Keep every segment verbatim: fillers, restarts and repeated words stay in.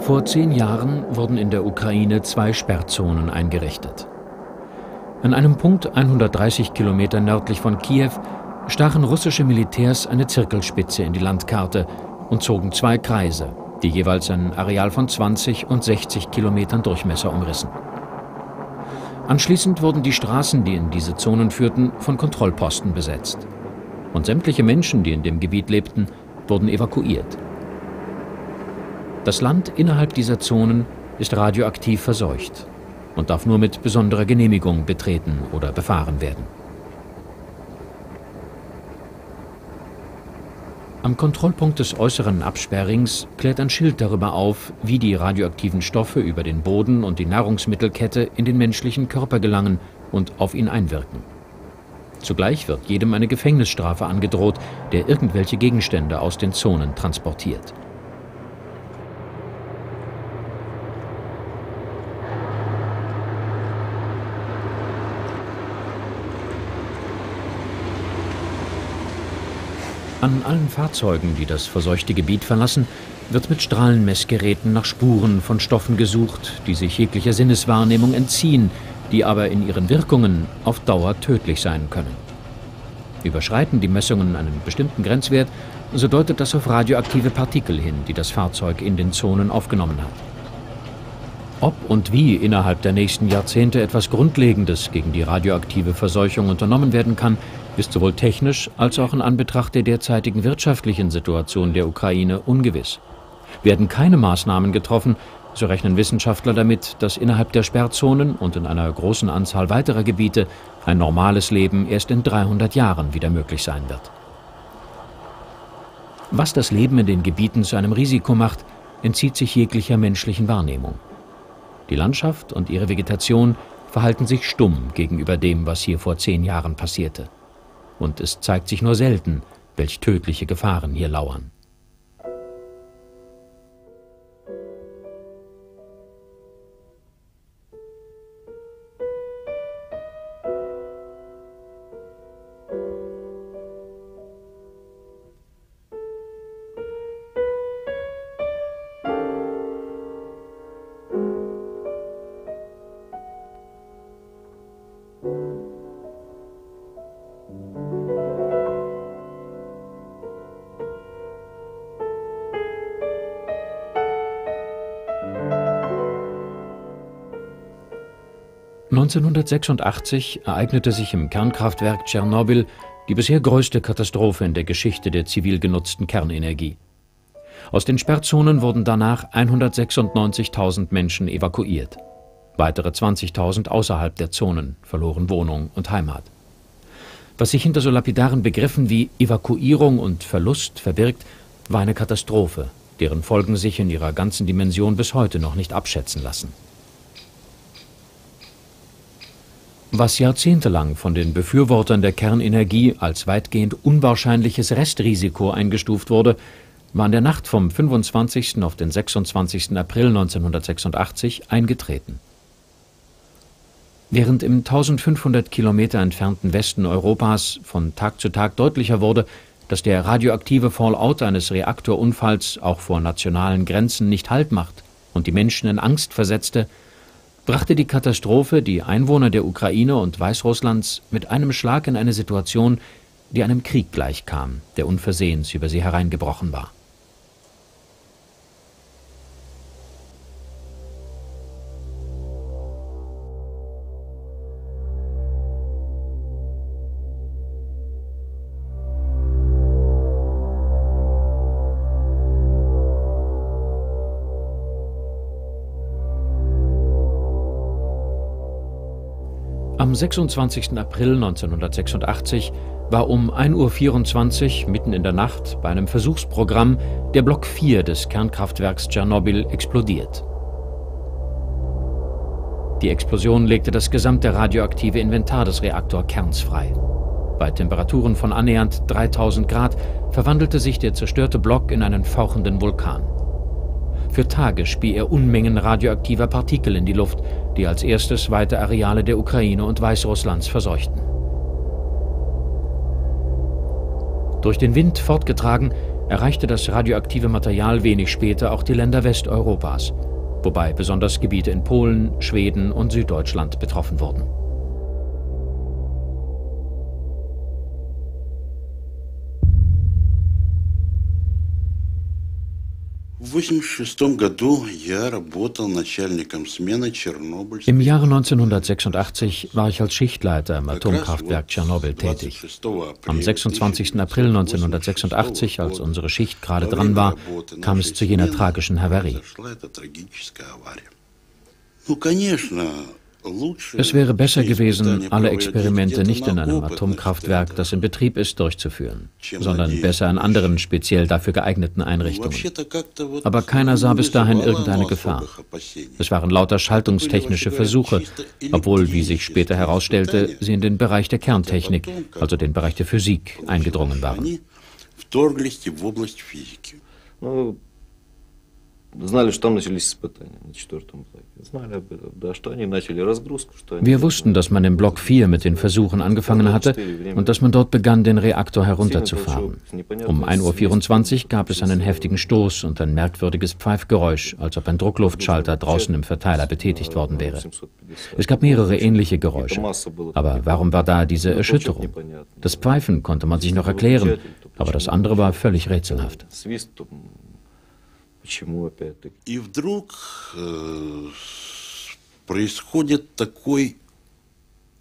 Vor zehn Jahren wurden in der Ukraine zwei Sperrzonen eingerichtet. An einem Punkt hundertdreißig Kilometer nördlich von Kiew stachen russische Militärs eine Zirkelspitze in die Landkarte und zogen zwei Kreise, die jeweils ein Areal von zwanzig und sechzig Kilometern Durchmesser umrissen. Anschließend wurden die Straßen, die in diese Zonen führten, von Kontrollposten besetzt. Und sämtliche Menschen, die in dem Gebiet lebten, wurden evakuiert. Das Land innerhalb dieser Zonen ist radioaktiv verseucht und darf nur mit besonderer Genehmigung betreten oder befahren werden. Am Kontrollpunkt des äußeren Absperrings klärt ein Schild darüber auf, wie die radioaktiven Stoffe über den Boden und die Nahrungsmittelkette in den menschlichen Körper gelangen und auf ihn einwirken. Zugleich wird jedem eine Gefängnisstrafe angedroht, der irgendwelche Gegenstände aus den Zonen transportiert. An allen Fahrzeugen, die das verseuchte Gebiet verlassen, wird mit Strahlenmessgeräten nach Spuren von Stoffen gesucht, die sich jeglicher Sinneswahrnehmung entziehen, die aber in ihren Wirkungen auf Dauer tödlich sein können. Überschreiten die Messungen einen bestimmten Grenzwert, so deutet das auf radioaktive Partikel hin, die das Fahrzeug in den Zonen aufgenommen hat. Ob und wie innerhalb der nächsten Jahrzehnte etwas Grundlegendes gegen die radioaktive Verseuchung unternommen werden kann, ist sowohl technisch als auch in Anbetracht der derzeitigen wirtschaftlichen Situation der Ukraine ungewiss. Werden keine Maßnahmen getroffen, so rechnen Wissenschaftler damit, dass innerhalb der Sperrzonen und in einer großen Anzahl weiterer Gebiete ein normales Leben erst in dreihundert Jahren wieder möglich sein wird. Was das Leben in den Gebieten zu einem Risiko macht, entzieht sich jeglicher menschlichen Wahrnehmung. Die Landschaft und ihre Vegetation verhalten sich stumm gegenüber dem, was hier vor zehn Jahren passierte. Und es zeigt sich nur selten, welch tödliche Gefahren hier lauern. neunzehnhundertsechsundachtzig ereignete sich im Kernkraftwerk Tschernobyl die bisher größte Katastrophe in der Geschichte der zivil genutzten Kernenergie. Aus den Sperrzonen wurden danach hundertsechsundneunzigtausend Menschen evakuiert. Weitere zwanzigtausend außerhalb der Zonen verloren Wohnung und Heimat. Was sich hinter so lapidaren Begriffen wie Evakuierung und Verlust verbirgt, war eine Katastrophe, deren Folgen sich in ihrer ganzen Dimension bis heute noch nicht abschätzen lassen. Was jahrzehntelang von den Befürwortern der Kernenergie als weitgehend unwahrscheinliches Restrisiko eingestuft wurde, war in der Nacht vom fünfundzwanzigsten auf den sechsundzwanzigsten April neunzehnhundertsechsundachtzig eingetreten. Während im eintausendfünfhundert Kilometer entfernten Westen Europas von Tag zu Tag deutlicher wurde, dass der radioaktive Fallout eines Reaktorunfalls auch vor nationalen Grenzen nicht Halt macht und die Menschen in Angst versetzte, brachte die Katastrophe die Einwohner der Ukraine und Weißrusslands mit einem Schlag in eine Situation, die einem Krieg gleichkam, der unversehens über sie hereingebrochen war. Am sechsundzwanzigsten April neunzehnhundertsechsundachtzig war um ein Uhr vierundzwanzig mitten in der Nacht bei einem Versuchsprogramm der Block vier des Kernkraftwerks Tschernobyl explodiert. Die Explosion legte das gesamte radioaktive Inventar des Reaktorkerns frei. Bei Temperaturen von annähernd dreitausend Grad verwandelte sich der zerstörte Block in einen fauchenden Vulkan. Für Tage spie er Unmengen radioaktiver Partikel in die Luft, die als erstes weite Areale der Ukraine und Weißrusslands verseuchten. Durch den Wind fortgetragen, erreichte das radioaktive Material wenig später auch die Länder Westeuropas, wobei besonders Gebiete in Polen, Schweden und Süddeutschland betroffen wurden. Im Jahre neunzehnhundertsechsundachtzig war ich als Schichtleiter im Atomkraftwerk Tschernobyl tätig. Am sechsundzwanzigsten April neunzehnhundertsechsundachtzig, als unsere Schicht gerade dran war, kam es zu jener tragischen Havarie. Es wäre besser gewesen, alle Experimente nicht in einem Atomkraftwerk, das in Betrieb ist, durchzuführen, sondern besser an anderen speziell dafür geeigneten Einrichtungen. Aber keiner sah bis dahin irgendeine Gefahr. Es waren lauter schaltungstechnische Versuche, obwohl, wie sich später herausstellte, sie in den Bereich der Kerntechnik, also den Bereich der Physik, eingedrungen waren. Wir wussten, dass man im Block vier mit den Versuchen angefangen hatte und dass man dort begann, den Reaktor herunterzufahren. Um ein Uhr vierundzwanzig gab es einen heftigen Stoß und ein merkwürdiges Pfeifgeräusch, als ob ein Druckluftschalter draußen im Verteiler betätigt worden wäre. Es gab mehrere ähnliche Geräusche. Aber warum war da diese Erschütterung? Das Pfeifen konnte man sich noch erklären, aber das andere war völlig rätselhaft.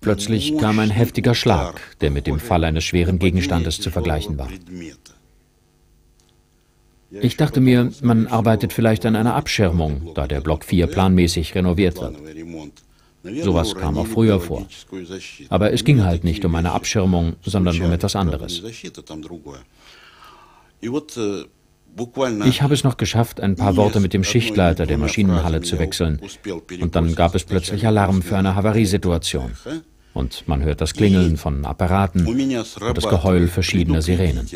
Plötzlich kam ein heftiger Schlag, der mit dem Fall eines schweren Gegenstandes zu vergleichen war. Ich dachte mir, man arbeitet vielleicht an einer Abschirmung, da der Block vier planmäßig renoviert wird. Sowas kam auch früher vor. Aber es ging halt nicht um eine Abschirmung, sondern um etwas anderes. Ich habe es noch geschafft, ein paar Worte mit dem Schichtleiter der Maschinenhalle zu wechseln. Und dann gab es plötzlich Alarm für eine Havariesituation. Und man hört das Klingeln von Apparaten und das Geheul verschiedener Sirenen.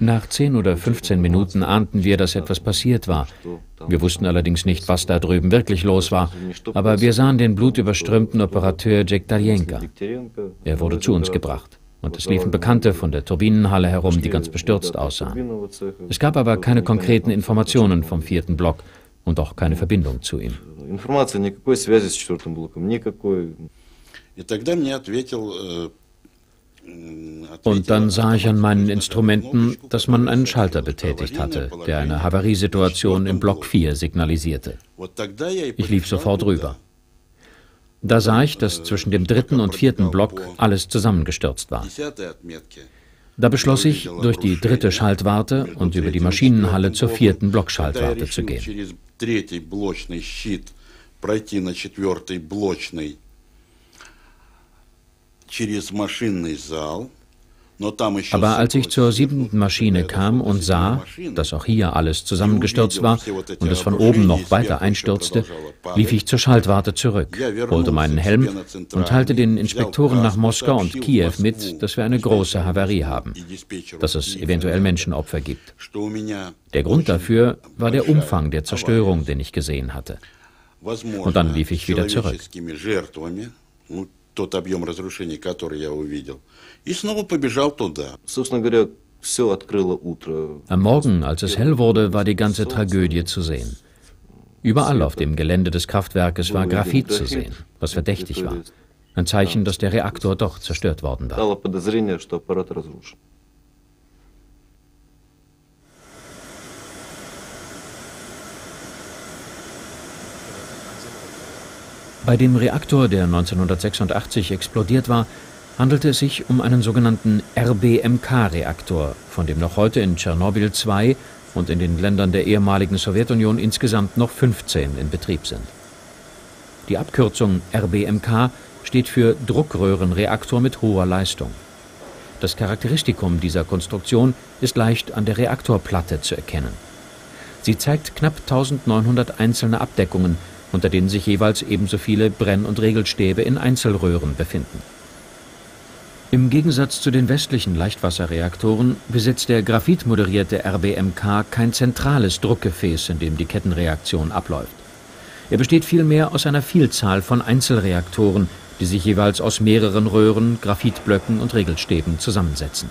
Nach zehn oder fünfzehn Minuten ahnten wir, dass etwas passiert war. Wir wussten allerdings nicht, was da drüben wirklich los war, aber wir sahen den blutüberströmten Operateur Dzektajenka. Er wurde zu uns gebracht und es liefen Bekannte von der Turbinenhalle herum, die ganz bestürzt aussahen. Es gab aber keine konkreten Informationen vom vierten Block und auch keine Verbindung zu ihm. Und dann sah ich an meinen Instrumenten, dass man einen Schalter betätigt hatte, der eine Havariesituation im Block vier signalisierte. Ich lief sofort rüber. Da sah ich, dass zwischen dem dritten und vierten Block alles zusammengestürzt war. Da beschloss ich, durch die dritte Schaltwarte und über die Maschinenhalle zur vierten Blockschaltwarte zu gehen. Aber als ich zur siebenten Maschine kam und sah, dass auch hier alles zusammengestürzt war und es von oben noch weiter einstürzte, lief ich zur Schaltwarte zurück, holte meinen Helm und teilte den Inspektoren nach Moskau und Kiew mit, dass wir eine große Havarie haben, dass es eventuell Menschenopfer gibt. Der Grund dafür war der Umfang der Zerstörung, den ich gesehen hatte. Und dann lief ich wieder zurück. Am Morgen, als es hell wurde, war die ganze Tragödie zu sehen. Überall auf dem Gelände des Kraftwerkes war Graphit zu sehen, was verdächtig war. Ein Zeichen, dass der Reaktor doch zerstört worden war. Bei dem Reaktor, der neunzehnhundertsechsundachtzig explodiert war, handelte es sich um einen sogenannten R B M K-Reaktor, von dem noch heute in Tschernobyl zwei und in den Ländern der ehemaligen Sowjetunion insgesamt noch fünfzehn in Betrieb sind. Die Abkürzung R B M K steht für Druckröhrenreaktor mit hoher Leistung. Das Charakteristikum dieser Konstruktion ist leicht an der Reaktorplatte zu erkennen. Sie zeigt knapp eintausendneunhundert einzelne Abdeckungen, unter denen sich jeweils ebenso viele Brenn- und Regelstäbe in Einzelröhren befinden. Im Gegensatz zu den westlichen Leichtwasserreaktoren besitzt der graphitmoderierte R B M K kein zentrales Druckgefäß, in dem die Kettenreaktion abläuft. Er besteht vielmehr aus einer Vielzahl von Einzelreaktoren, die sich jeweils aus mehreren Röhren, Graphitblöcken und Regelstäben zusammensetzen.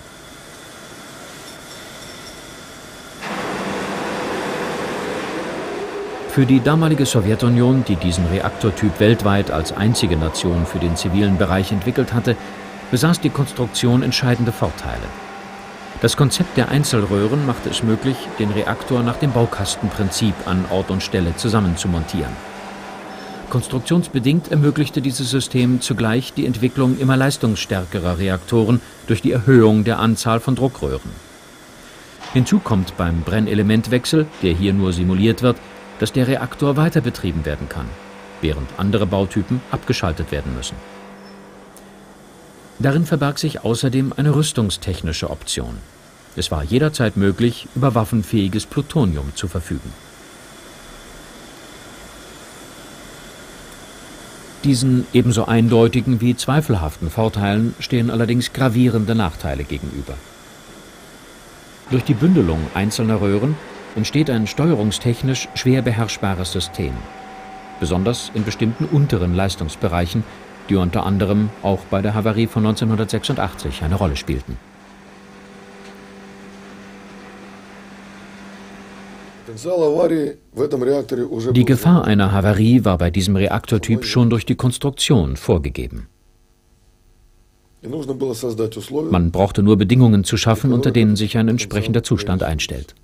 Für die damalige Sowjetunion, die diesen Reaktortyp weltweit als einzige Nation für den zivilen Bereich entwickelt hatte, besaß die Konstruktion entscheidende Vorteile. Das Konzept der Einzelröhren machte es möglich, den Reaktor nach dem Baukastenprinzip an Ort und Stelle zusammenzumontieren. Konstruktionsbedingt ermöglichte dieses System zugleich die Entwicklung immer leistungsstärkerer Reaktoren durch die Erhöhung der Anzahl von Druckröhren. Hinzu kommt beim Brennelementwechsel, der hier nur simuliert wird, dass der Reaktor weiter betrieben werden kann, während andere Bautypen abgeschaltet werden müssen. Darin verbarg sich außerdem eine rüstungstechnische Option. Es war jederzeit möglich, über waffenfähiges Plutonium zu verfügen. Diesen ebenso eindeutigen wie zweifelhaften Vorteilen stehen allerdings gravierende Nachteile gegenüber. Durch die Bündelung einzelner Röhren entsteht ein steuerungstechnisch schwer beherrschbares System, besonders in bestimmten unteren Leistungsbereichen, die unter anderem auch bei der Havarie von neunzehnhundertsechsundachtzig eine Rolle spielten. Die Gefahr einer Havarie war bei diesem Reaktortyp schon durch die Konstruktion vorgegeben. Man brauchte nur Bedingungen zu schaffen, unter denen sich ein entsprechender Zustand einstellt.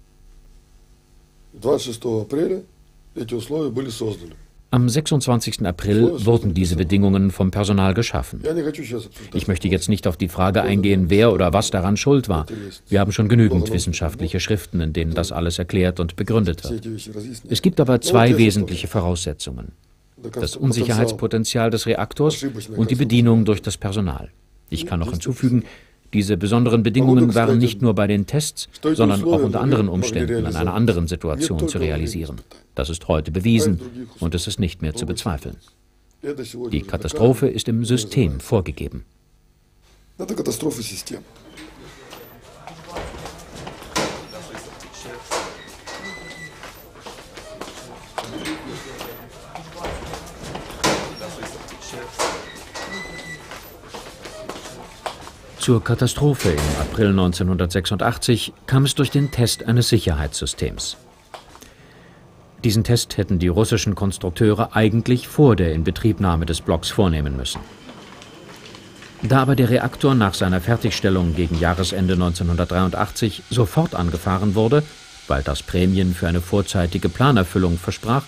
Am sechsundzwanzigsten April wurden diese Bedingungen vom Personal geschaffen. Ich möchte jetzt nicht auf die Frage eingehen, wer oder was daran schuld war. Wir haben schon genügend wissenschaftliche Schriften, in denen das alles erklärt und begründet wird. Es gibt aber zwei wesentliche Voraussetzungen: das Unsicherheitspotenzial des Reaktors und die Bedienung durch das Personal. Ich kann noch hinzufügen, diese besonderen Bedingungen waren nicht nur bei den Tests, sondern auch unter anderen Umständen in einer anderen Situation zu realisieren. Das ist heute bewiesen und es ist nicht mehr zu bezweifeln. Die Katastrophe ist im System vorgegeben. Zur Katastrophe im April neunzehnhundertsechsundachtzig kam es durch den Test eines Sicherheitssystems. Diesen Test hätten die russischen Konstrukteure eigentlich vor der Inbetriebnahme des Blocks vornehmen müssen. Da aber der Reaktor nach seiner Fertigstellung gegen Jahresende neunzehnhundertdreiundachtzig sofort angefahren wurde, weil das Prämien für eine vorzeitige Planerfüllung versprach,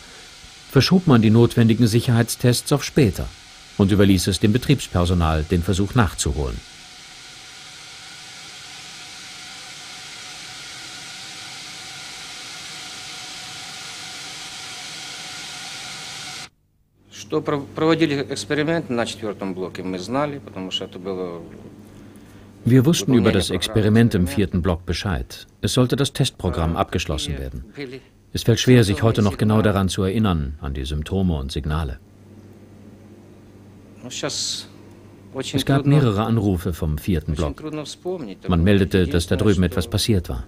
verschob man die notwendigen Sicherheitstests auf später und überließ es dem Betriebspersonal, den Versuch nachzuholen. Что проводили эксперимент на четвертом блоке, мы знали, потому что это было... Wir wussten über das Experiment im vierten Block Bescheid. Es sollte das Testprogramm abgeschlossen werden. Es fällt schwer, sich heute noch genau daran zu erinnern, an die Symptome und Signale. Es gab mehrere Anrufe vom vierten Block. Man meldete, dass da drüben etwas passiert war.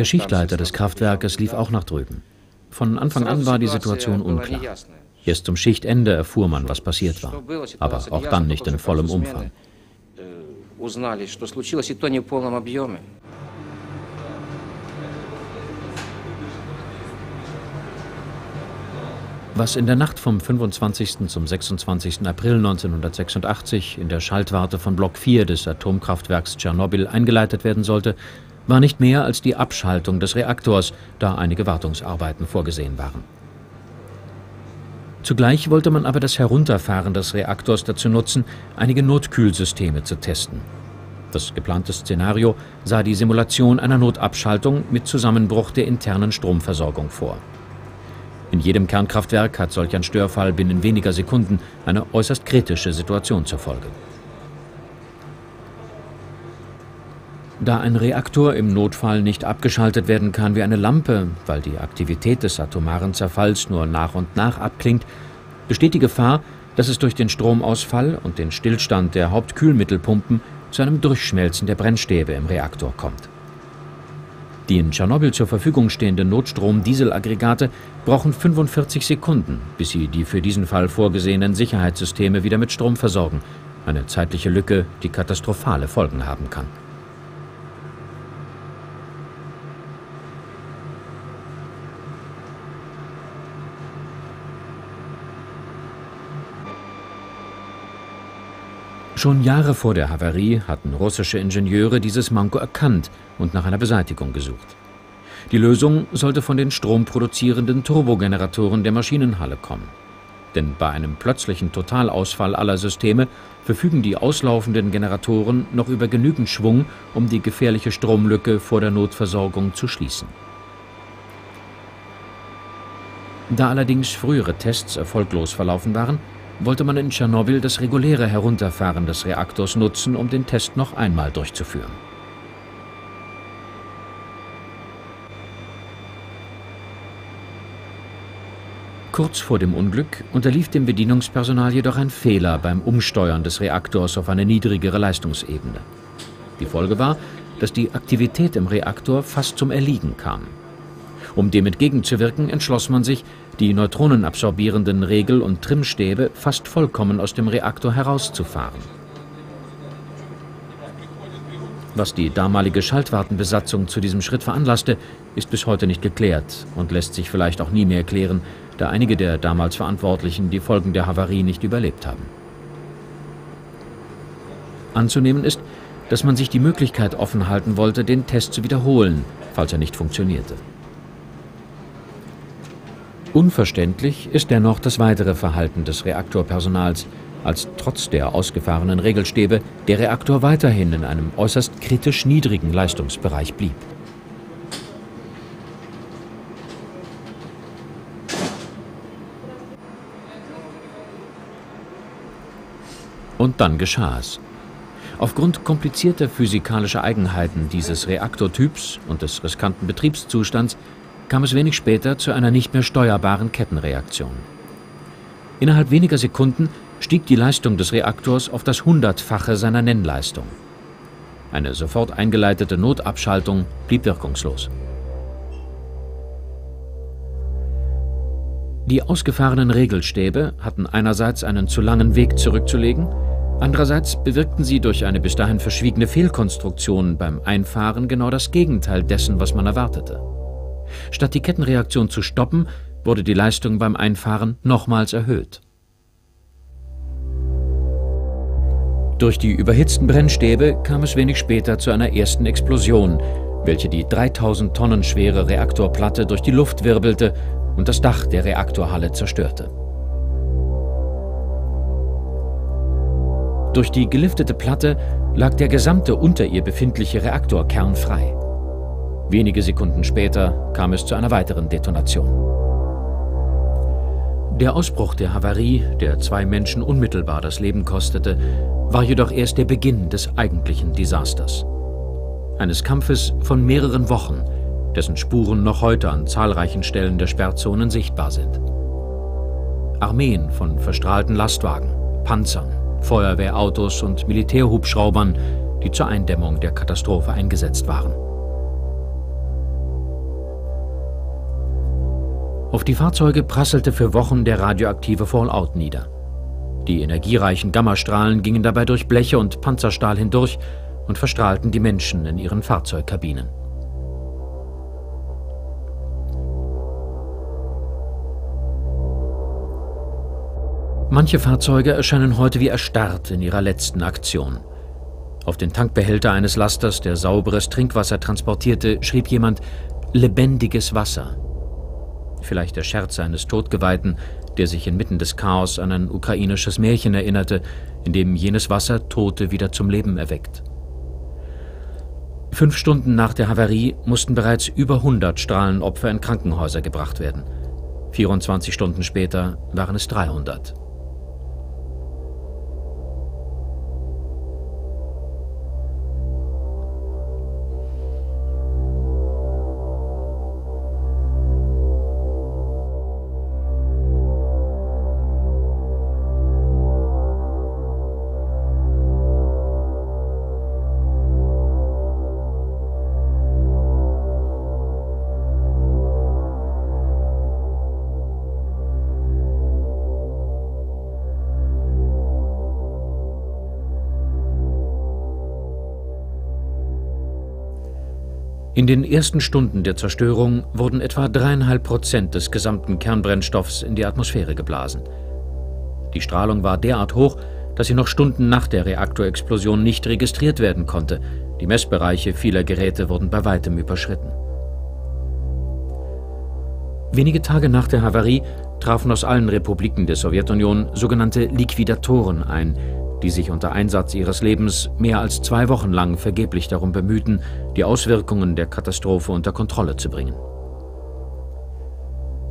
Der Schichtleiter des Kraftwerkes lief auch nach drüben. Von Anfang an war die Situation unklar. Erst zum Schichtende erfuhr man, was passiert war, aber auch dann nicht in vollem Umfang. Was in der Nacht vom fünfundzwanzigsten zum sechsundzwanzigsten April neunzehnhundertsechsundachtzig in der Schaltwarte von Block vier des Atomkraftwerks Tschernobyl eingeleitet werden sollte, war nicht mehr als die Abschaltung des Reaktors, da einige Wartungsarbeiten vorgesehen waren. Zugleich wollte man aber das Herunterfahren des Reaktors dazu nutzen, einige Notkühlsysteme zu testen. Das geplante Szenario sah die Simulation einer Notabschaltung mit Zusammenbruch der internen Stromversorgung vor. In jedem Kernkraftwerk hat solch ein Störfall binnen weniger Sekunden eine äußerst kritische Situation zur Folge. Da ein Reaktor im Notfall nicht abgeschaltet werden kann wie eine Lampe, weil die Aktivität des atomaren Zerfalls nur nach und nach abklingt, besteht die Gefahr, dass es durch den Stromausfall und den Stillstand der Hauptkühlmittelpumpen zu einem Durchschmelzen der Brennstäbe im Reaktor kommt. Die in Tschernobyl zur Verfügung stehenden Notstrom-Dieselaggregate brauchen fünfundvierzig Sekunden, bis sie die für diesen Fall vorgesehenen Sicherheitssysteme wieder mit Strom versorgen. Eine zeitliche Lücke, die katastrophale Folgen haben kann. Schon Jahre vor der Havarie hatten russische Ingenieure dieses Manko erkannt und nach einer Beseitigung gesucht. Die Lösung sollte von den stromproduzierenden Turbogeneratoren der Maschinenhalle kommen. Denn bei einem plötzlichen Totalausfall aller Systeme verfügen die auslaufenden Generatoren noch über genügend Schwung, um die gefährliche Stromlücke vor der Notversorgung zu schließen. Da allerdings frühere Tests erfolglos verlaufen waren, wollte man in Tschernobyl das reguläre Herunterfahren des Reaktors nutzen, um den Test noch einmal durchzuführen. Kurz vor dem Unglück unterlief dem Bedienungspersonal jedoch ein Fehler beim Umsteuern des Reaktors auf eine niedrigere Leistungsebene. Die Folge war, dass die Aktivität im Reaktor fast zum Erliegen kam. Um dem entgegenzuwirken, entschloss man sich, die neutronenabsorbierenden Regel- und Trimmstäbe fast vollkommen aus dem Reaktor herauszufahren. Was die damalige Schaltwartenbesatzung zu diesem Schritt veranlasste, ist bis heute nicht geklärt und lässt sich vielleicht auch nie mehr klären, da einige der damals Verantwortlichen die Folgen der Havarie nicht überlebt haben. Anzunehmen ist, dass man sich die Möglichkeit offen halten wollte, den Test zu wiederholen, falls er nicht funktionierte. Unverständlich ist dennoch das weitere Verhalten des Reaktorpersonals, als trotz der ausgefahrenen Regelstäbe der Reaktor weiterhin in einem äußerst kritisch niedrigen Leistungsbereich blieb. Und dann geschah es. Aufgrund komplizierter physikalischer Eigenheiten dieses Reaktortyps und des riskanten Betriebszustands kam es wenig später zu einer nicht mehr steuerbaren Kettenreaktion. Innerhalb weniger Sekunden stieg die Leistung des Reaktors auf das Hundertfache seiner Nennleistung. Eine sofort eingeleitete Notabschaltung blieb wirkungslos. Die ausgefahrenen Regelstäbe hatten einerseits einen zu langen Weg zurückzulegen, andererseits bewirkten sie durch eine bis dahin verschwiegene Fehlkonstruktion beim Einfahren genau das Gegenteil dessen, was man erwartete. Statt die Kettenreaktion zu stoppen, wurde die Leistung beim Einfahren nochmals erhöht. Durch die überhitzten Brennstäbe kam es wenig später zu einer ersten Explosion, welche die dreitausend Tonnen schwere Reaktorplatte durch die Luft wirbelte und das Dach der Reaktorhalle zerstörte. Durch die geliftete Platte lag der gesamte unter ihr befindliche Reaktorkern frei. Wenige Sekunden später kam es zu einer weiteren Detonation. Der Ausbruch der Havarie, der zwei Menschen unmittelbar das Leben kostete, war jedoch erst der Beginn des eigentlichen Desasters. Eines Kampfes von mehreren Wochen, dessen Spuren noch heute an zahlreichen Stellen der Sperrzonen sichtbar sind. Armeen von verstrahlten Lastwagen, Panzern, Feuerwehrautos und Militärhubschraubern, die zur Eindämmung der Katastrophe eingesetzt waren. Auf die Fahrzeuge prasselte für Wochen der radioaktive Fallout nieder. Die energiereichen Gammastrahlen gingen dabei durch Bleche und Panzerstahl hindurch und verstrahlten die Menschen in ihren Fahrzeugkabinen. Manche Fahrzeuge erscheinen heute wie erstarrt in ihrer letzten Aktion. Auf den Tankbehälter eines Lasters, der sauberes Trinkwasser transportierte, schrieb jemand „lebendiges Wasser“. Vielleicht der Scherz eines Todgeweihten, der sich inmitten des Chaos an ein ukrainisches Märchen erinnerte, in dem jenes Wasser Tote wieder zum Leben erweckt. Fünf Stunden nach der Havarie mussten bereits über hundert Strahlenopfer in Krankenhäuser gebracht werden. vierundzwanzig Stunden später waren es dreihundert. In den ersten Stunden der Zerstörung wurden etwa drei Komma fünf Prozent des gesamten Kernbrennstoffs in die Atmosphäre geblasen. Die Strahlung war derart hoch, dass sie noch Stunden nach der Reaktorexplosion nicht registriert werden konnte. Die Messbereiche vieler Geräte wurden bei weitem überschritten. Wenige Tage nach der Havarie trafen aus allen Republiken der Sowjetunion sogenannte Liquidatoren ein, die sich unter Einsatz ihres Lebens mehr als zwei Wochen lang vergeblich darum bemühten, die Auswirkungen der Katastrophe unter Kontrolle zu bringen.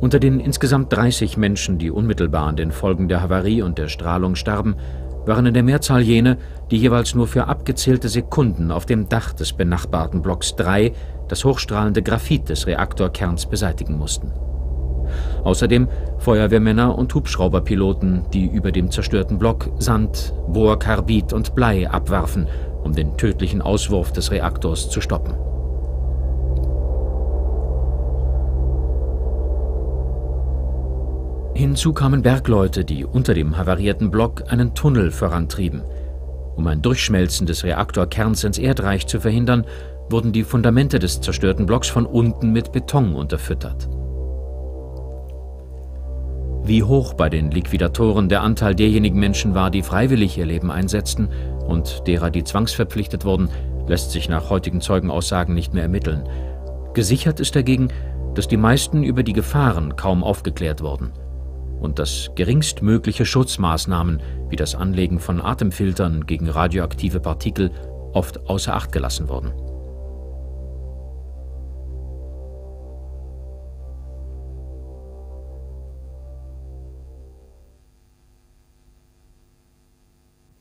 Unter den insgesamt dreißig Menschen, die unmittelbar an den Folgen der Havarie und der Strahlung starben, waren in der Mehrzahl jene, die jeweils nur für abgezählte Sekunden auf dem Dach des benachbarten Blocks drei das hochstrahlende Graphit des Reaktorkerns beseitigen mussten. Außerdem Feuerwehrmänner und Hubschrauberpiloten, die über dem zerstörten Block Sand, Bohrkarbid und Blei abwarfen, um den tödlichen Auswurf des Reaktors zu stoppen. Hinzu kamen Bergleute, die unter dem havarierten Block einen Tunnel vorantrieben. Um ein Durchschmelzen des Reaktorkerns ins Erdreich zu verhindern, wurden die Fundamente des zerstörten Blocks von unten mit Beton unterfüttert. Wie hoch bei den Liquidatoren der Anteil derjenigen Menschen war, die freiwillig ihr Leben einsetzten und derer, die zwangsverpflichtet wurden, lässt sich nach heutigen Zeugenaussagen nicht mehr ermitteln. Gesichert ist dagegen, dass die meisten über die Gefahren kaum aufgeklärt wurden und dass geringstmögliche Schutzmaßnahmen wie das Anlegen von Atemfiltern gegen radioaktive Partikel oft außer Acht gelassen wurden.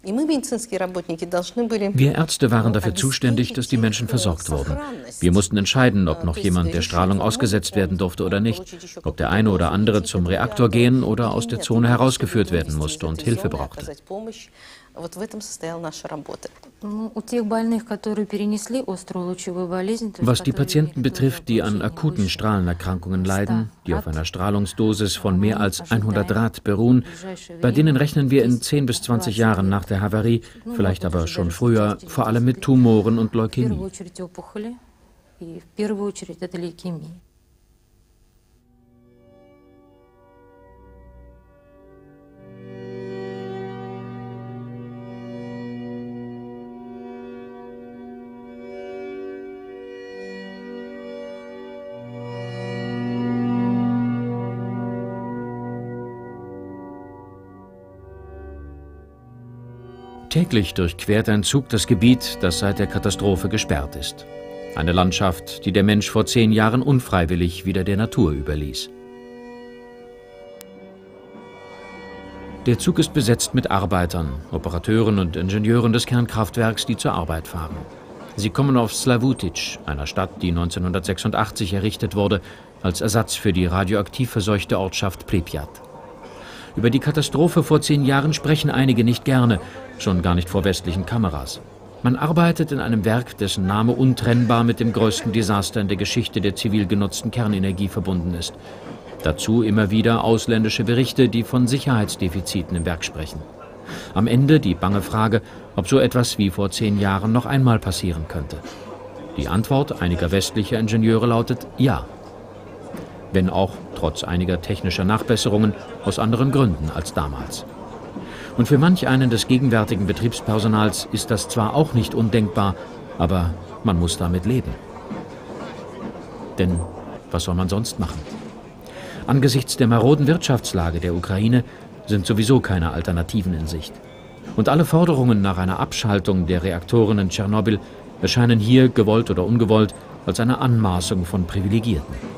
Wir Ärzte waren dafür zuständig, dass die Menschen versorgt wurden. Wir mussten entscheiden, ob noch jemand der Strahlung ausgesetzt werden durfte oder nicht, ob der eine oder andere zum Reaktor gehen oder aus der Zone herausgeführt werden musste und Hilfe brauchte. Was die Patienten betrifft, die an akuten Strahlenerkrankungen leiden, die auf einer Strahlungsdosis von mehr als hundert Rad beruhen, bei denen rechnen wir in zehn bis zwanzig Jahren nach der Havarie, vielleicht aber schon früher, vor allem mit Tumoren und Leukämie. Täglich durchquert ein Zug das Gebiet, das seit der Katastrophe gesperrt ist. Eine Landschaft, die der Mensch vor zehn Jahren unfreiwillig wieder der Natur überließ. Der Zug ist besetzt mit Arbeitern, Operateuren und Ingenieuren des Kernkraftwerks, die zur Arbeit fahren. Sie kommen auf Slavutic, einer Stadt, die neunzehnhundertsechsundachtzig errichtet wurde, als Ersatz für die radioaktiv verseuchte Ortschaft Pripyat. Über die Katastrophe vor zehn Jahren sprechen einige nicht gerne, schon gar nicht vor westlichen Kameras. Man arbeitet in einem Werk, dessen Name untrennbar mit dem größten Desaster in der Geschichte der zivil genutzten Kernenergie verbunden ist. Dazu immer wieder ausländische Berichte, die von Sicherheitsdefiziten im Werk sprechen. Am Ende die bange Frage, ob so etwas wie vor zehn Jahren noch einmal passieren könnte. Die Antwort einiger westlicher Ingenieure lautet ja. Wenn auch, trotz einiger technischer Nachbesserungen, aus anderen Gründen als damals. Und für manch einen des gegenwärtigen Betriebspersonals ist das zwar auch nicht undenkbar, aber man muss damit leben. Denn was soll man sonst machen? Angesichts der maroden Wirtschaftslage der Ukraine sind sowieso keine Alternativen in Sicht. Und alle Forderungen nach einer Abschaltung der Reaktoren in Tschernobyl erscheinen hier, gewollt oder ungewollt, als eine Anmaßung von Privilegierten.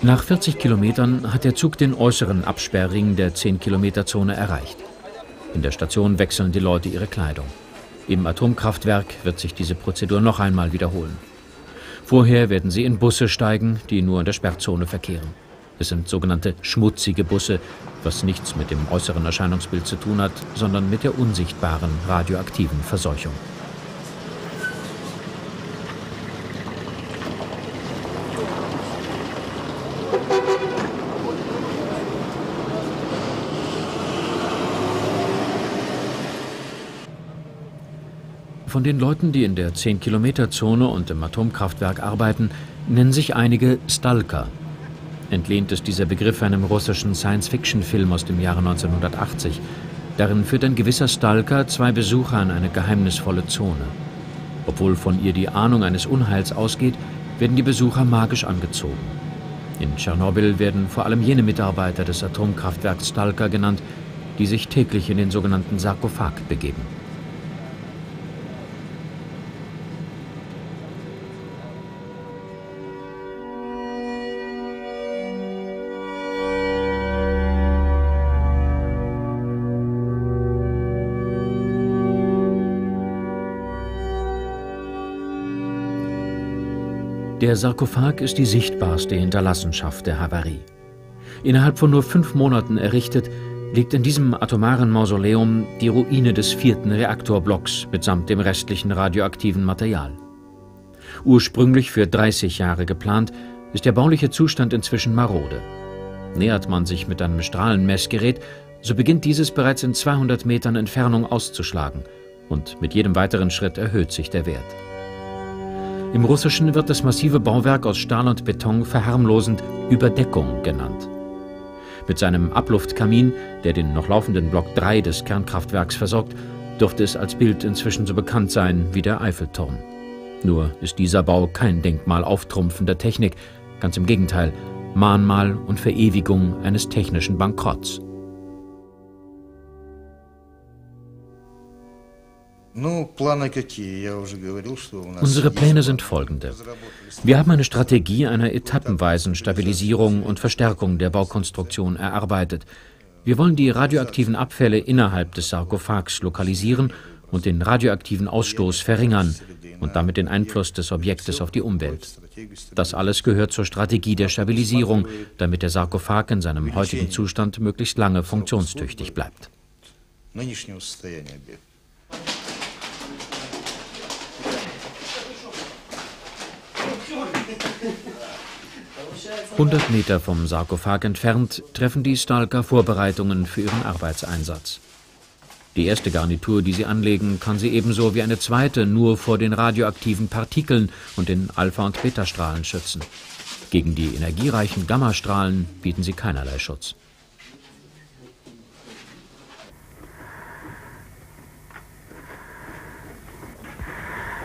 Nach vierzig Kilometern hat der Zug den äußeren Absperrring der zehn Kilometer Zone erreicht. In der Station wechseln die Leute ihre Kleidung. Im Atomkraftwerk wird sich diese Prozedur noch einmal wiederholen. Vorher werden sie in Busse steigen, die nur in der Sperrzone verkehren. Es sind sogenannte schmutzige Busse, was nichts mit dem äußeren Erscheinungsbild zu tun hat, sondern mit der unsichtbaren radioaktiven Verseuchung. Von den Leuten, die in der zehn-Kilometer-Zone und im Atomkraftwerk arbeiten, nennen sich einige Stalker. Entlehnt ist dieser Begriff einem russischen Science-Fiction-Film aus dem Jahre neunzehnhundertachtzig. Darin führt ein gewisser Stalker zwei Besucher in eine geheimnisvolle Zone. Obwohl von ihr die Ahnung eines Unheils ausgeht, werden die Besucher magisch angezogen. In Tschernobyl werden vor allem jene Mitarbeiter des Atomkraftwerks Stalker genannt, die sich täglich in den sogenannten Sarkophag begeben. Der Sarkophag ist die sichtbarste Hinterlassenschaft der Havarie. Innerhalb von nur fünf Monaten errichtet, liegt in diesem atomaren Mausoleum die Ruine des vierten Reaktorblocks mitsamt dem restlichen radioaktiven Material. Ursprünglich für dreißig Jahre geplant, ist der bauliche Zustand inzwischen marode. Nähert man sich mit einem Strahlenmessgerät, so beginnt dieses bereits in zweihundert Metern Entfernung auszuschlagen, und mit jedem weiteren Schritt erhöht sich der Wert. Im Russischen wird das massive Bauwerk aus Stahl und Beton verharmlosend Überdeckung genannt. Mit seinem Abluftkamin, der den noch laufenden Block drei des Kernkraftwerks versorgt, dürfte es als Bild inzwischen so bekannt sein wie der Eiffelturm. Nur ist dieser Bau kein Denkmal auftrumpfender Technik, ganz im Gegenteil, Mahnmal und Verewigung eines technischen Bankrotts. Unsere Pläne sind folgende. Wir haben eine Strategie einer etappenweisen Stabilisierung und Verstärkung der Baukonstruktion erarbeitet. Wir wollen die radioaktiven Abfälle innerhalb des Sarkophags lokalisieren und den radioaktiven Ausstoß verringern und damit den Einfluss des Objektes auf die Umwelt. Das alles gehört zur Strategie der Stabilisierung, damit der Sarkophag in seinem heutigen Zustand möglichst lange funktionstüchtig bleibt. hundert Meter vom Sarkophag entfernt treffen die Stalker Vorbereitungen für ihren Arbeitseinsatz. Die erste Garnitur, die sie anlegen, kann sie ebenso wie eine zweite nur vor den radioaktiven Partikeln und den Alpha- und Beta-Strahlen schützen. Gegen die energiereichen Gammastrahlen bieten sie keinerlei Schutz.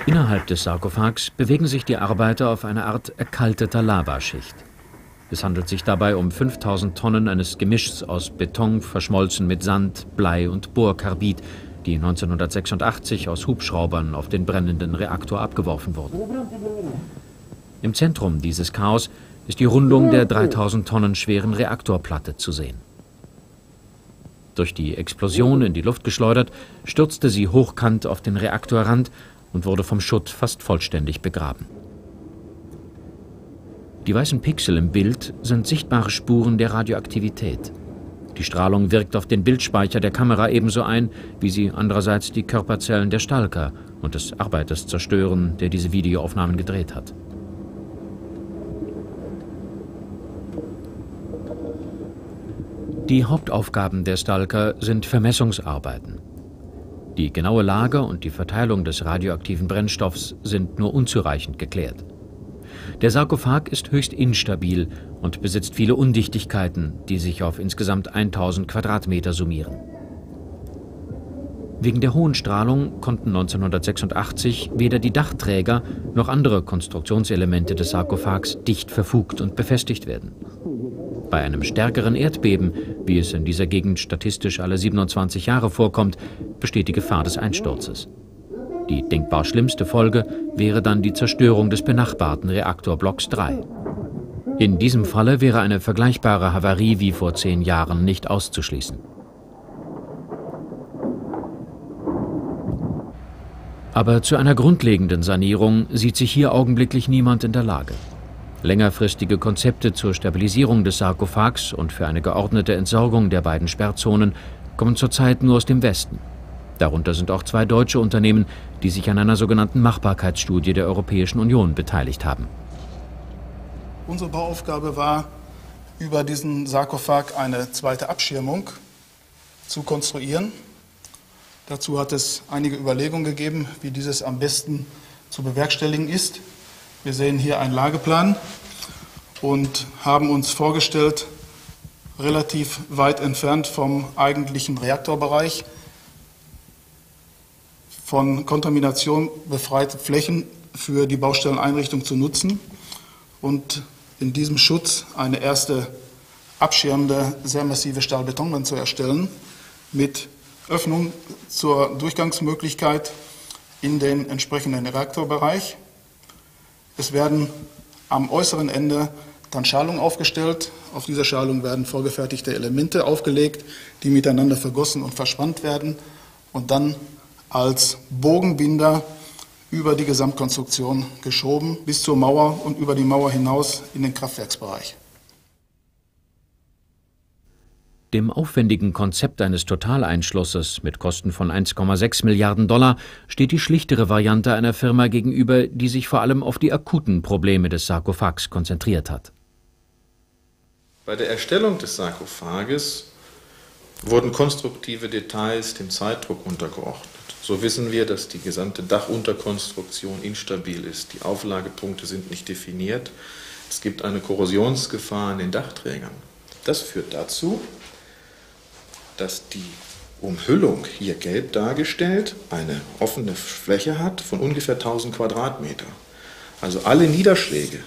Innerhalb des Sarkophags bewegen sich die Arbeiter auf eine Art erkalteter Lavaschicht. Es handelt sich dabei um fünftausend Tonnen eines Gemischs aus Beton, verschmolzen mit Sand, Blei und Bohrkarbid, die neunzehnhundertsechsundachtzig aus Hubschraubern auf den brennenden Reaktor abgeworfen wurden. Im Zentrum dieses Chaos ist die Rundung der dreitausend Tonnen schweren Reaktorplatte zu sehen. Durch die Explosion in die Luft geschleudert, stürzte sie hochkant auf den Reaktorrand und wurde vom Schutt fast vollständig begraben. Die weißen Pixel im Bild sind sichtbare Spuren der Radioaktivität. Die Strahlung wirkt auf den Bildspeicher der Kamera ebenso ein, wie sie andererseits die Körperzellen der Stalker und des Arbeiters zerstören, der diese Videoaufnahmen gedreht hat. Die Hauptaufgaben der Stalker sind Vermessungsarbeiten. Die genaue Lage und die Verteilung des radioaktiven Brennstoffs sind nur unzureichend geklärt. Der Sarkophag ist höchst instabil und besitzt viele Undichtigkeiten, die sich auf insgesamt tausend Quadratmeter summieren. Wegen der hohen Strahlung konnten neunzehnhundertsechsundachtzig weder die Dachträger noch andere Konstruktionselemente des Sarkophags dicht verfugt und befestigt werden. Bei einem stärkeren Erdbeben, wie es in dieser Gegend statistisch alle siebenundzwanzig Jahre vorkommt, besteht die Gefahr des Einsturzes. Die denkbar schlimmste Folge wäre dann die Zerstörung des benachbarten Reaktorblocks drei. In diesem Falle wäre eine vergleichbare Havarie wie vor zehn Jahren nicht auszuschließen. Aber zu einer grundlegenden Sanierung sieht sich hier augenblicklich niemand in der Lage. Längerfristige Konzepte zur Stabilisierung des Sarkophags und für eine geordnete Entsorgung der beiden Sperrzonen kommen zurzeit nur aus dem Westen. Darunter sind auch zwei deutsche Unternehmen, die sich an einer sogenannten Machbarkeitsstudie der Europäischen Union beteiligt haben. Unsere Bauaufgabe war, über diesen Sarkophag eine zweite Abschirmung zu konstruieren. Dazu hat es einige Überlegungen gegeben, wie dieses am besten zu bewerkstelligen ist. Wir sehen hier einen Lageplan und haben uns vorgestellt, relativ weit entfernt vom eigentlichen Reaktorbereich, von Kontamination befreite Flächen für die Baustelleneinrichtung zu nutzen und in diesem Schutz eine erste abschirmende, sehr massive Stahlbetonwand zu erstellen, mit Öffnung zur Durchgangsmöglichkeit in den entsprechenden Reaktorbereich. Es werden am äußeren Ende dann Schalungen aufgestellt. Auf dieser Schalung werden vorgefertigte Elemente aufgelegt, die miteinander vergossen und verspannt werden und dann als Bogenbinder über die Gesamtkonstruktion geschoben, bis zur Mauer und über die Mauer hinaus in den Kraftwerksbereich. Dem aufwendigen Konzept eines Totaleinschlusses mit Kosten von eins Komma sechs Milliarden Dollar steht die schlichtere Variante einer Firma gegenüber, die sich vor allem auf die akuten Probleme des Sarkophags konzentriert hat. Bei der Erstellung des Sarkophages wurden konstruktive Details dem Zeitdruck untergeordnet. So wissen wir, dass die gesamte Dachunterkonstruktion instabil ist. Die Auflagepunkte sind nicht definiert. Es gibt eine Korrosionsgefahr in den Dachträgern. Das führt dazu, dass die Umhüllung, hier gelb dargestellt, eine offene Fläche hat von ungefähr tausend Quadratmeter. Also alle Niederschläge,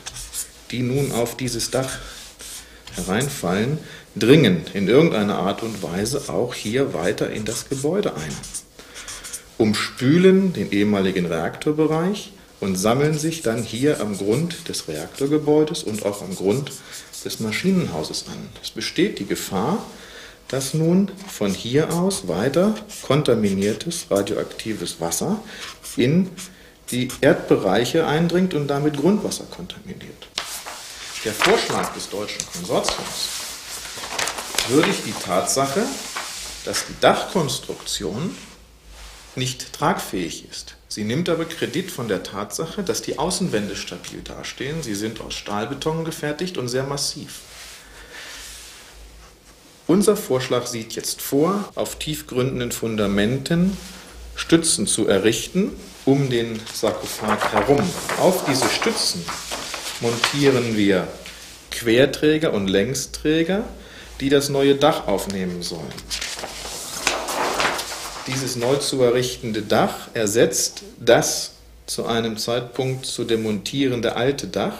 die nun auf dieses Dach hereinfallen, dringen in irgendeiner Art und Weise auch hier weiter in das Gebäude ein, umspülen den ehemaligen Reaktorbereich und sammeln sich dann hier am Grund des Reaktorgebäudes und auch am Grund des Maschinenhauses an. Es besteht die Gefahr, dass nun von hier aus weiter kontaminiertes, radioaktives Wasser in die Erdbereiche eindringt und damit Grundwasser kontaminiert. Der Vorschlag des deutschen Konsortiums würdigt die Tatsache, dass die Dachkonstruktion nicht tragfähig ist. Sie nimmt aber Kredit von der Tatsache, dass die Außenwände stabil dastehen. Sie sind aus Stahlbeton gefertigt und sehr massiv. Unser Vorschlag sieht jetzt vor, auf tiefgründenden Fundamenten Stützen zu errichten, um den Sarkophag herum. Auf diese Stützen montieren wir Querträger und Längsträger, die das neue Dach aufnehmen sollen. Dieses neu zu errichtende Dach ersetzt das zu einem Zeitpunkt zu demontierende alte Dach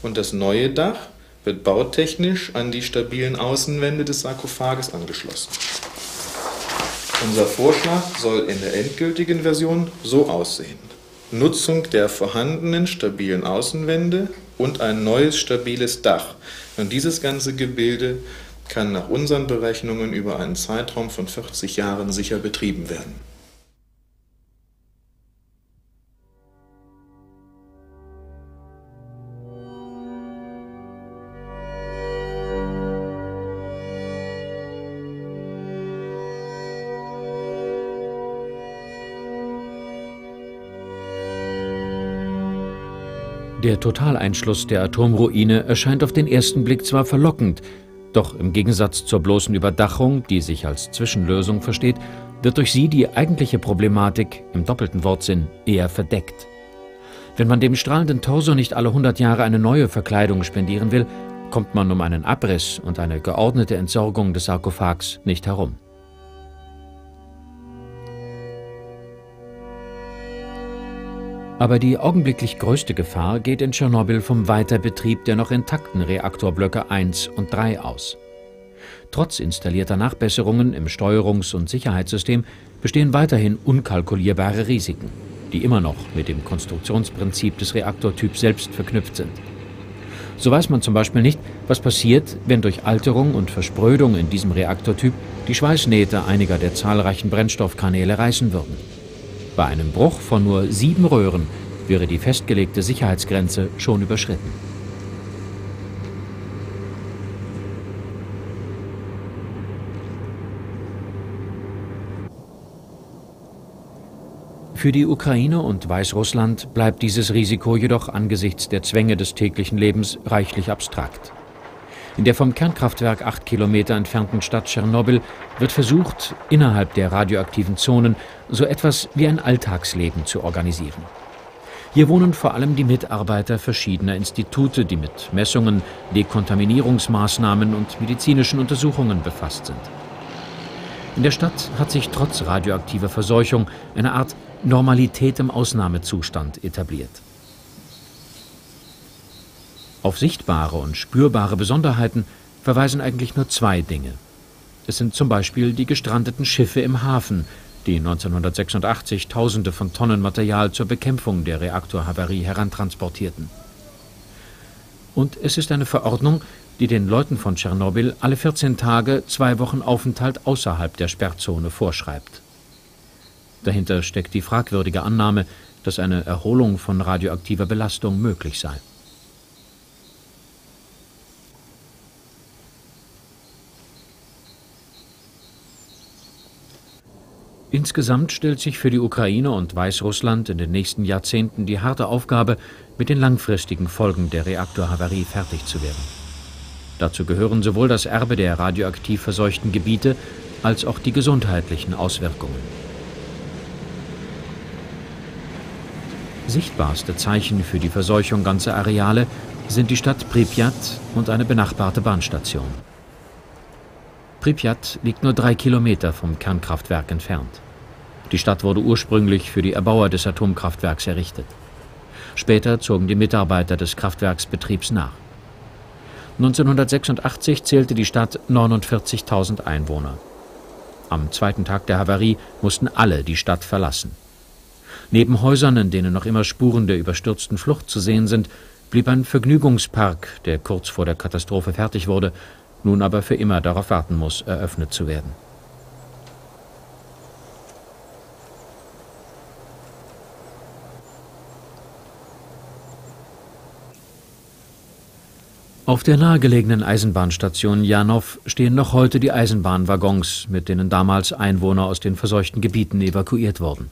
und das neue Dach wird bautechnisch an die stabilen Außenwände des Sarkophages angeschlossen. Unser Vorschlag soll in der endgültigen Version so aussehen: Nutzung der vorhandenen stabilen Außenwände und ein neues stabiles Dach. Und dieses ganze Gebilde kann nach unseren Berechnungen über einen Zeitraum von vierzig Jahren sicher betrieben werden. Der Totaleinschluss der Atomruine erscheint auf den ersten Blick zwar verlockend, doch im Gegensatz zur bloßen Überdachung, die sich als Zwischenlösung versteht, wird durch sie die eigentliche Problematik, im doppelten Wortsinn, eher verdeckt. Wenn man dem strahlenden Torso nicht alle hundert Jahre eine neue Verkleidung spendieren will, kommt man um einen Abriss und eine geordnete Entsorgung des Sarkophags nicht herum. Aber die augenblicklich größte Gefahr geht in Tschernobyl vom Weiterbetrieb der noch intakten Reaktorblöcke eins und drei aus. Trotz installierter Nachbesserungen im Steuerungs- und Sicherheitssystem bestehen weiterhin unkalkulierbare Risiken, die immer noch mit dem Konstruktionsprinzip des Reaktortyps selbst verknüpft sind. So weiß man zum Beispiel nicht, was passiert, wenn durch Alterung und Versprödung in diesem Reaktortyp die Schweißnähte einiger der zahlreichen Brennstoffkanäle reißen würden. Bei einem Bruch von nur sieben Röhren wäre die festgelegte Sicherheitsgrenze schon überschritten. Für die Ukraine und Weißrussland bleibt dieses Risiko jedoch angesichts der Zwänge des täglichen Lebens reichlich abstrakt. In der vom Kernkraftwerk acht Kilometer entfernten Stadt Tschernobyl wird versucht, innerhalb der radioaktiven Zonen so etwas wie ein Alltagsleben zu organisieren. Hier wohnen vor allem die Mitarbeiter verschiedener Institute, die mit Messungen, Dekontaminierungsmaßnahmen und medizinischen Untersuchungen befasst sind. In der Stadt hat sich trotz radioaktiver Verseuchung eine Art Normalität im Ausnahmezustand etabliert. Auf sichtbare und spürbare Besonderheiten verweisen eigentlich nur zwei Dinge. Es sind zum Beispiel die gestrandeten Schiffe im Hafen, die neunzehnhundertsechsundachtzig Tausende von Tonnen Material zur Bekämpfung der Reaktorhavarie herantransportierten. Und es ist eine Verordnung, die den Leuten von Tschernobyl alle vierzehn Tage zwei Wochen Aufenthalt außerhalb der Sperrzone vorschreibt. Dahinter steckt die fragwürdige Annahme, dass eine Erholung von radioaktiver Belastung möglich sei. Insgesamt stellt sich für die Ukraine und Weißrussland in den nächsten Jahrzehnten die harte Aufgabe, mit den langfristigen Folgen der Reaktorhavarie fertig zu werden. Dazu gehören sowohl das Erbe der radioaktiv verseuchten Gebiete als auch die gesundheitlichen Auswirkungen. Sichtbarste Zeichen für die Verseuchung ganzer Areale sind die Stadt Pripyat und eine benachbarte Bahnstation. Pripyat liegt nur drei Kilometer vom Kernkraftwerk entfernt. Die Stadt wurde ursprünglich für die Erbauer des Atomkraftwerks errichtet. Später zogen die Mitarbeiter des Kraftwerksbetriebs nach. neunzehnhundertsechsundachtzig zählte die Stadt neunundvierzigtausend Einwohner. Am zweiten Tag der Havarie mussten alle die Stadt verlassen. Neben Häusern, in denen noch immer Spuren der überstürzten Flucht zu sehen sind, blieb ein Vergnügungspark, der kurz vor der Katastrophe fertig wurde, nun aber für immer darauf warten muss, eröffnet zu werden. Auf der nahegelegenen Eisenbahnstation Janow stehen noch heute die Eisenbahnwaggons, mit denen damals Einwohner aus den verseuchten Gebieten evakuiert wurden.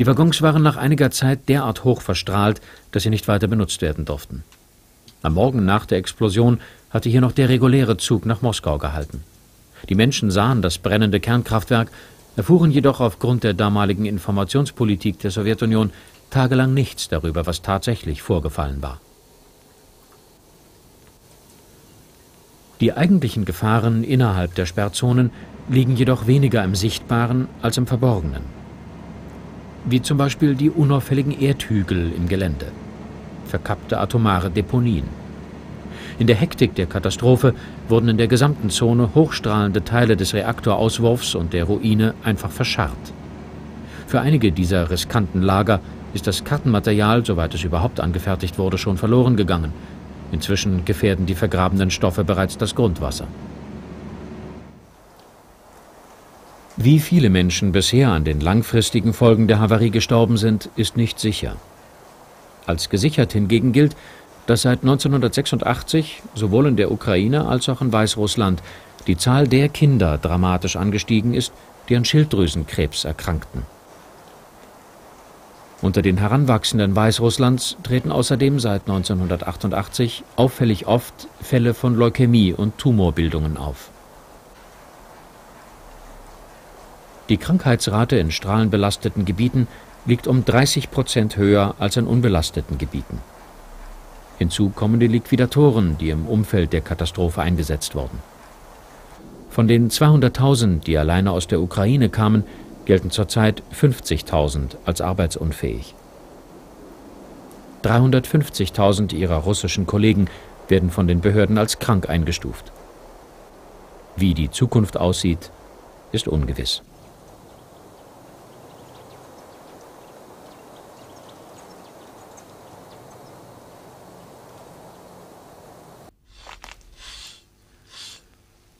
Die Waggons waren nach einiger Zeit derart hoch verstrahlt, dass sie nicht weiter benutzt werden durften. Am Morgen nach der Explosion hatte hier noch der reguläre Zug nach Moskau gehalten. Die Menschen sahen das brennende Kernkraftwerk, erfuhren jedoch aufgrund der damaligen Informationspolitik der Sowjetunion tagelang nichts darüber, was tatsächlich vorgefallen war. Die eigentlichen Gefahren innerhalb der Sperrzonen liegen jedoch weniger im Sichtbaren als im Verborgenen. Wie zum Beispiel die unauffälligen Erdhügel im Gelände. Verkappte atomare Deponien. In der Hektik der Katastrophe wurden in der gesamten Zone hochstrahlende Teile des Reaktorauswurfs und der Ruine einfach verscharrt. Für einige dieser riskanten Lager ist das Kartenmaterial, soweit es überhaupt angefertigt wurde, schon verloren gegangen. Inzwischen gefährden die vergrabenen Stoffe bereits das Grundwasser. Wie viele Menschen bisher an den langfristigen Folgen der Havarie gestorben sind, ist nicht sicher. Als gesichert hingegen gilt, dass seit neunzehnhundertsechsundachtzig sowohl in der Ukraine als auch in Weißrussland die Zahl der Kinder dramatisch angestiegen ist, die an Schilddrüsenkrebs erkrankten. Unter den Heranwachsenden Weißrusslands treten außerdem seit neunzehnhundertachtundachtzig auffällig oft Fälle von Leukämie und Tumorbildungen auf. Die Krankheitsrate in strahlenbelasteten Gebieten liegt um dreißig Prozent höher als in unbelasteten Gebieten. Hinzu kommen die Liquidatoren, die im Umfeld der Katastrophe eingesetzt wurden. Von den zweihunderttausend, die alleine aus der Ukraine kamen, gelten zurzeit fünfzigtausend als arbeitsunfähig. dreihundertfünfzigtausend ihrer russischen Kollegen werden von den Behörden als krank eingestuft. Wie die Zukunft aussieht, ist ungewiss.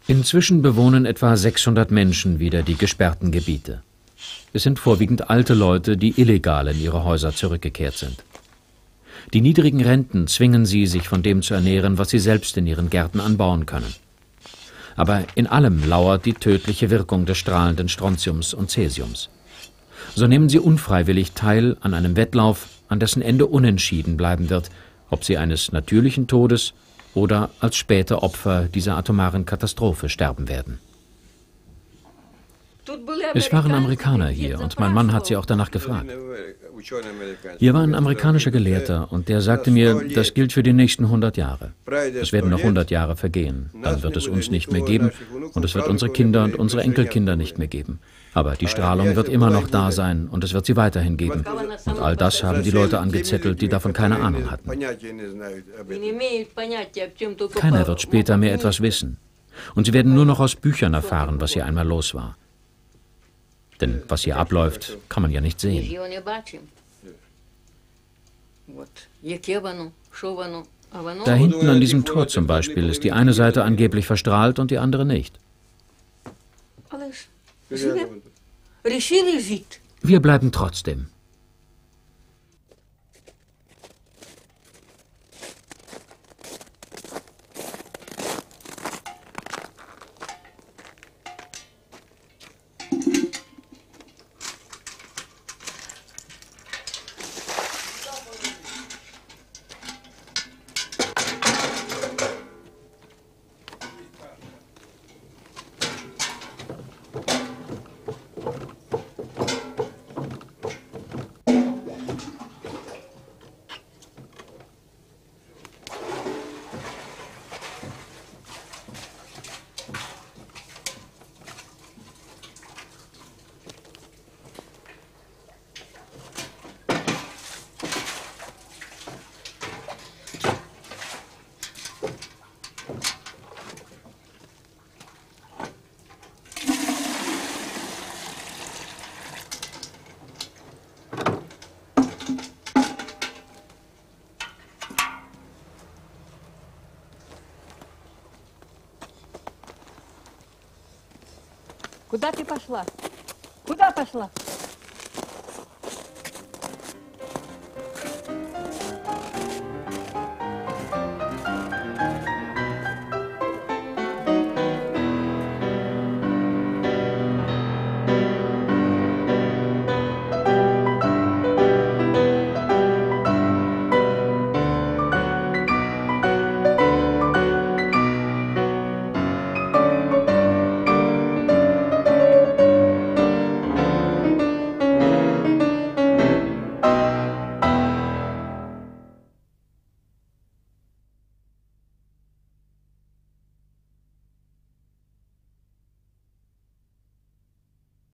Inzwischen bewohnen etwa sechshundert Menschen wieder die gesperrten Gebiete. Es sind vorwiegend alte Leute, die illegal in ihre Häuser zurückgekehrt sind. Die niedrigen Renten zwingen sie, sich von dem zu ernähren, was sie selbst in ihren Gärten anbauen können. Aber in allem lauert die tödliche Wirkung des strahlenden Strontiums und Cäsiums. So nehmen sie unfreiwillig teil an einem Wettlauf, an dessen Ende unentschieden bleiben wird, ob sie eines natürlichen Todes oder als später Opfer dieser atomaren Katastrophe sterben werden. Es waren Amerikaner hier und mein Mann hat sie auch danach gefragt. Hier war ein amerikanischer Gelehrter und der sagte mir, das gilt für die nächsten hundert Jahre. Es werden noch hundert Jahre vergehen, dann wird es uns nicht mehr geben und es wird unsere Kinder und unsere Enkelkinder nicht mehr geben. Aber die Strahlung wird immer noch da sein und es wird sie weiterhin geben. Und all das haben die Leute angezettelt, die davon keine Ahnung hatten. Keiner wird später mehr etwas wissen. Und sie werden nur noch aus Büchern erfahren, was hier einmal los war. Denn was hier abläuft, kann man ja nicht sehen. Da hinten an diesem Tor zum Beispiel ist die eine Seite angeblich verstrahlt und die andere nicht. Wir bleiben trotzdem. Куда ты пошла? Куда пошла?